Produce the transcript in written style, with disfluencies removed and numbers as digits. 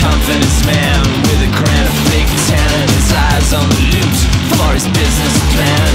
confidence man with a grin, a fake tan, and his eyes on the loot for his business plan.